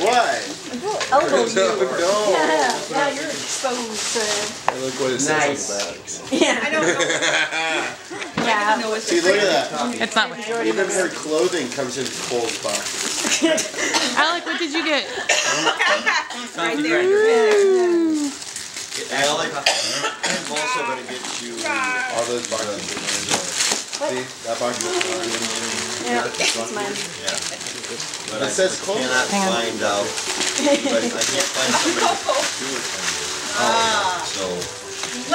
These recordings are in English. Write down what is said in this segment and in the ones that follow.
Why? Elbow you. No. Yeah. Now you're exposed. Hey, look what it says on the back. Yeah. I don't know. Yeah. I don't know what see, look at that. It's not what you even her clothing comes in cold boxes. Alec, what did you get? Right there. Alec, I'm also going to get you all those boxes. What? See, that box is mine. Yeah, it's mine. Yeah. But it says cold. I cannot find out. But I can't find somebody who would find it. Ah. So,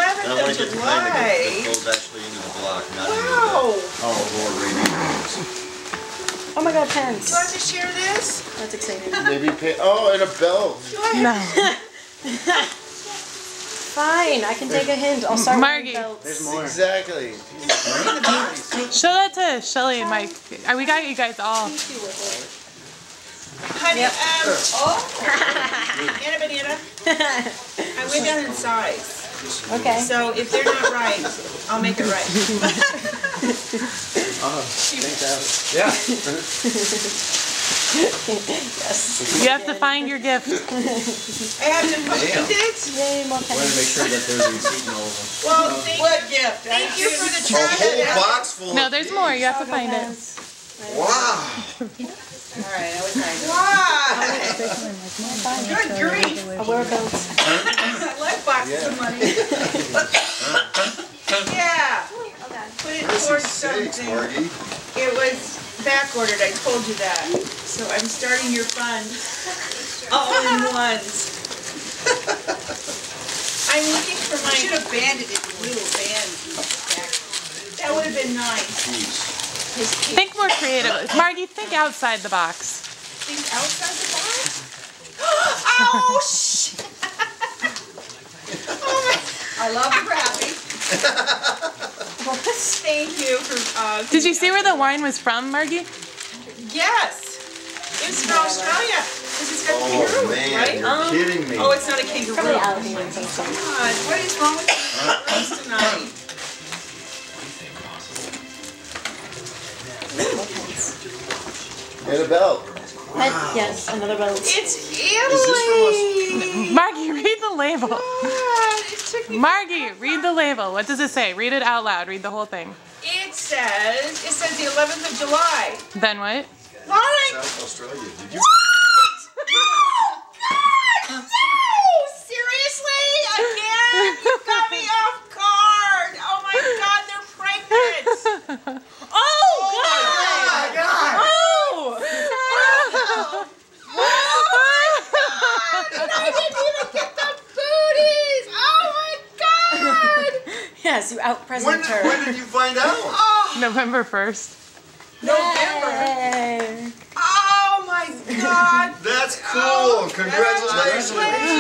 I'm going to get the kind that goes actually into the block, not into the... Oh, Lord, radiators. Oh, my God, pens. Do I have to share this? That's exciting. Maybe pay... Oh, and a belt. No. Fine, I can take a hint. I'll start Margie. With belts. There's more. Exactly. Show that to Shelly and Mike. We got you guys all. Honey, yep. Anna Banana, I went down in size. Okay. So if they're not right, I'll make it right. Yeah. Yes. You have to find your gift. I have to find it? Yay, more time. I want to make sure that there's a receipt and all of them. Well, what gift? Thank you for the trash. A whole box full of no, there's more. You have to find it. Wow. Alright, I would find it. Wow. Good grief. I'll wear a belt. I like boxes of money. Yeah. Put it towards something. It was... back ordered, I told you that. So I'm starting your fund all in ones. I'm looking for my. You should have banded it. Little band. That would have been nice. Think more creative, Margie. Think outside the box. Think outside the box. Oh shit! Oh my! I love crappy. Thank you for. Did you see where the wine was from, Margie? Yes, it was from Australia. This is from kangaroo, right? You're kidding me. Oh, it's not a kangaroo. It's probably algae or something. God, what is wrong with you tonight? And a belt. Wow. Yes, another belt. It's Italy. Margie, read the label. God. Margie, read the label. What does it say? Read it out loud. Read the whole thing. It says the 11th of July. Then what? What? South Australia. Did you? What? No! God! No! Seriously? Again? You got me off guard. Oh my God, they're pregnant. Oh, oh God! My God! Oh! Oh! Oh my God! And I didn't even get the booties. Oh! Yes, you out-present her. When did you find out? Oh. November 1st. November? Yay. Oh my God. That's cool. Congratulations.